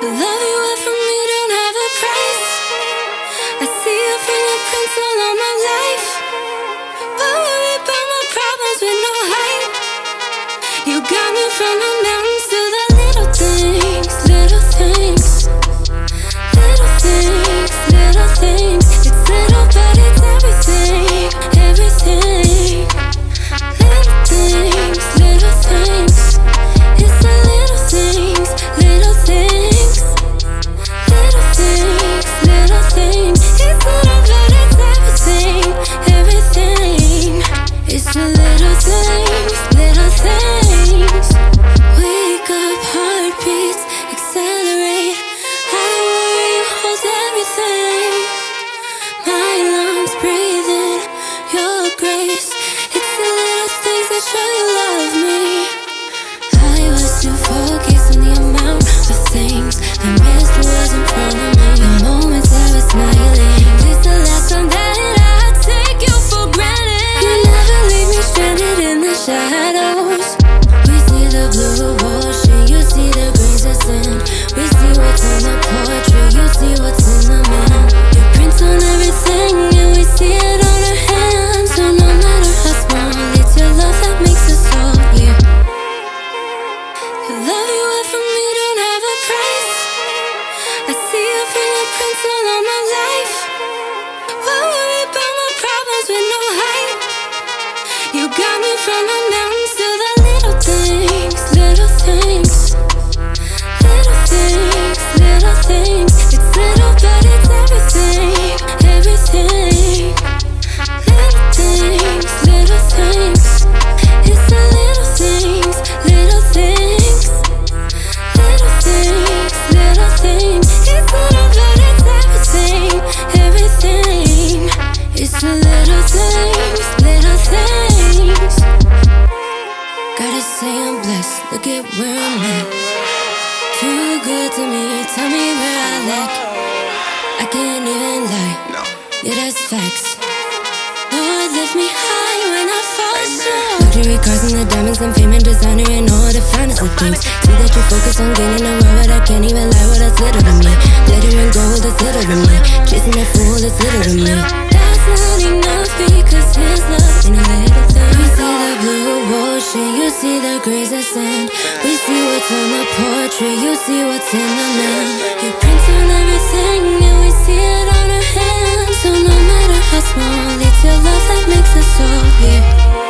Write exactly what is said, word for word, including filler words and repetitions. The love you have for me don't have a price. I see your fingerprints all on my life. But worry about my problems with no hype. You got me from the mountains to the little things, little things, little things, little things. It's little but it's everything, everything. Little things, little things. It's the little things, little things, little things, little things. It's little but it's everything, everything. It's the little things, little things. Wake up, heartbeats accelerate. I don't worry, holds everything. My lungs breathing your grace. It's the little things that show you love me. To focus on the amount of things I missed was in front of me. The moments I was smiling. It's the last time that I take you for granted. You never leave me stranded in the shadows. We see the blue ocean, you see the breeze that's in. We see what's in the poetry, you see what's in the man. Your prints on everything and we see it on our hands. So no matter how small, it's your love that makes us all, yeah. The love you have for me don't have a price. I see your fingerprints all on my life. Won't worry about my problems with no hype. You got me from the mountains to the little things, little things, little things, little things. It's little but it's everything, everything. Little things, little things. It's the little things, little things. Little things, it's little but it's everything, everything. It's the little things, little things. Gotta say I'm blessed, look at where I'm at. Too good to me, tell me where I lack. I can't even lie, no. Yeah, that's facts. Lord, lift me high when I fall short. Luxury cars and the diamonds and fame and designer and all the finest of things. See that you focus on gaining a world, but I can't even lie, well that's little to me. Glitter and gold, that's little to me. Chasing that fool, that's little to me. That's not enough because his love ain't a little thing. We see the blue ocean, you see the grays that sand. We see what's on the portrait, you see what's in the man. Your prints on everything and we see it on our hands. So no matter how small, it's your love that makes us all, yeah.